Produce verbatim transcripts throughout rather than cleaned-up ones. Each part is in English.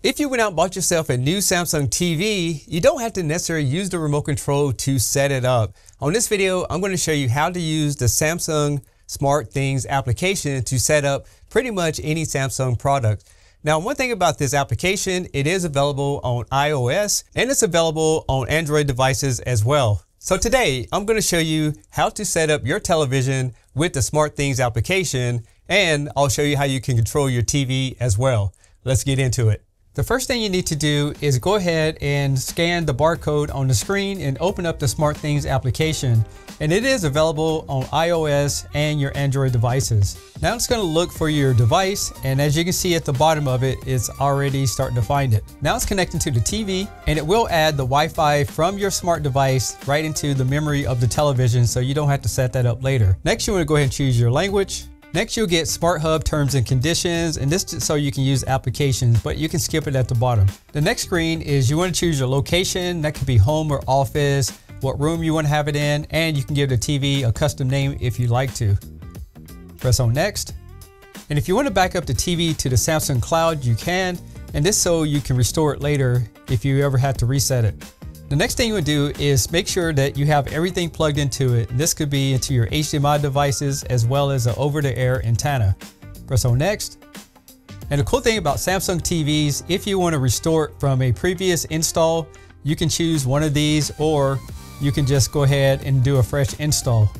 If you went out and bought yourself a new Samsung T V, you don't have to necessarily use the remote control to set it up. On this video, I'm going to show you how to use the Samsung SmartThings application to set up pretty much any Samsung product. Now, one thing about this application, it is available on iOS and it's available on Android devices as well. So today, I'm going to show you how to set up your television with the SmartThings application, and I'll show you how you can control your T V as well. Let's get into it. The first thing you need to do is go ahead and scan the barcode on the screen and open up the SmartThings application. And it is available on iOS and your Android devices. Now it's going to look for your device, and as you can see at the bottom of it, it's already starting to find it. Now it's connecting to the T V, and it will add the Wi-Fi from your smart device right into the memory of the television, so you don't have to set that up later. Next, you want to go ahead and choose your language. Next, you'll get Smart Hub terms and conditions, and this is so you can use applications, but you can skip it at the bottom. The next screen is you want to choose your location. That could be home or office, what room you want to have it in, and you can give the T V a custom name if you'd like to. Press on Next. And if you want to back up the T V to the Samsung Cloud, you can, and this so you can restore it later if you ever had to reset it. The next thing you would do is make sure that you have everything plugged into it. This could be into your H D M I devices as well as an over-the-air antenna. Press on Next. And the cool thing about Samsung T Vs, if you want to restore it from a previous install, you can choose one of these, or you can just go ahead and do a fresh install.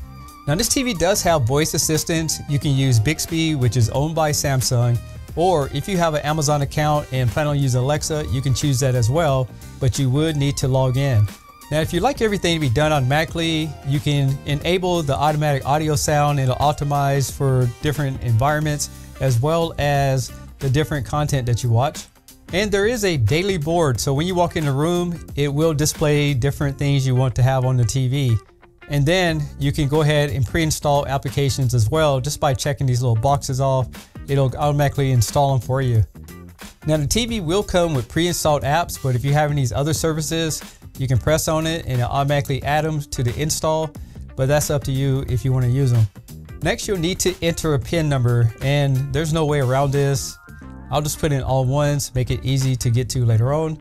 Now this T V does have voice assistance. You can use Bixby, which is owned by Samsung. Or if you have an Amazon account and plan on using Alexa, you can choose that as well, but you would need to log in. Now, if you'd like everything to be done automatically, you can enable the automatic audio sound. It'll optimize for different environments as well as the different content that you watch. And there is a daily board. So when you walk in the room, it will display different things you want to have on the T V. And then you can go ahead and pre-install applications as well, just by checking these little boxes off. It'll automatically install them for you. Now the T V will come with pre-installed apps, but if you have any of these other services, you can press on it and it'll automatically add them to the install, but that's up to you if you want to use them. Next, you'll need to enter a PIN number, and there's no way around this. I'll just put in all ones, make it easy to get to later on.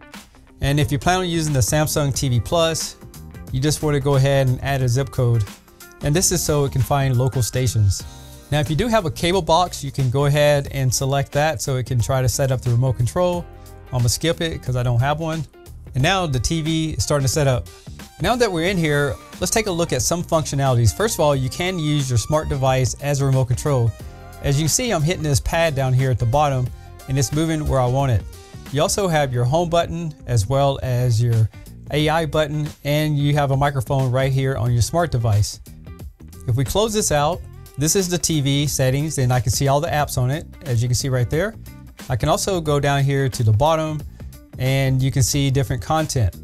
And if you plan on using the Samsung T V plus, you just want to go ahead and add a zip code. And this is so it can find local stations. Now, if you do have a cable box, you can go ahead and select that so it can try to set up the remote control. I'm gonna skip it because I don't have one. And now the T V is starting to set up. Now that we're in here, let's take a look at some functionalities. First of all, you can use your smart device as a remote control. As you can see, I'm hitting this pad down here at the bottom and it's moving where I want it. You also have your home button as well as your A I button, and you have a microphone right here on your smart device. If we close this out, this is the T V settings, and I can see all the apps on it, as you can see right there. I can also go down here to the bottom and you can see different content.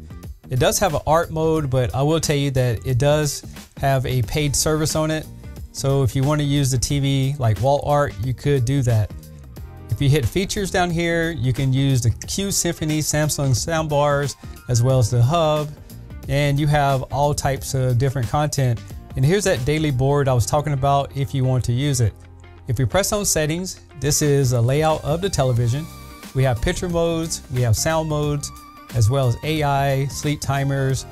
It does have an art mode, but I will tell you that it does have a paid service on it. So if you want to use the T V like wall art, you could do that. If you hit features down here, you can use the Q-Symphony, Samsung soundbars, as well as the hub, and you have all types of different content. And here's that daily board I was talking about if you want to use it. If we press on settings, this is a layout of the television. We have picture modes, we have sound modes, as well as A I, sleep timers.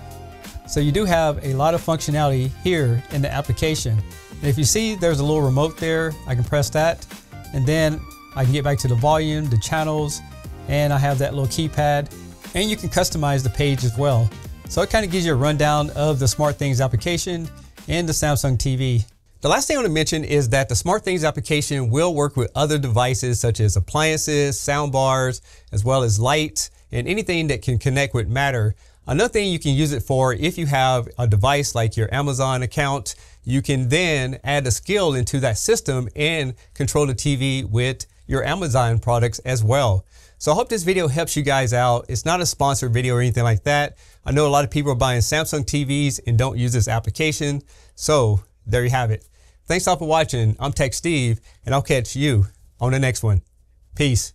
So you do have a lot of functionality here in the application. And if you see there's a little remote there, I can press that, and then I can get back to the volume, the channels, and I have that little keypad, and you can customize the page as well. So it kind of gives you a rundown of the SmartThings application and the Samsung T V. The last thing I want to mention is that the SmartThings application will work with other devices such as appliances, soundbars, as well as lights, and anything that can connect with Matter. Another thing you can use it for, if you have a device like your Amazon account, you can then add a skill into that system and control the T V with your Amazon products as well. So I hope this video helps you guys out. It's not a sponsored video or anything like that. I know a lot of people are buying Samsung T Vs and don't use this application. So there you have it. Thanks all for watching. I'm Tech Steve, and I'll catch you on the next one. Peace.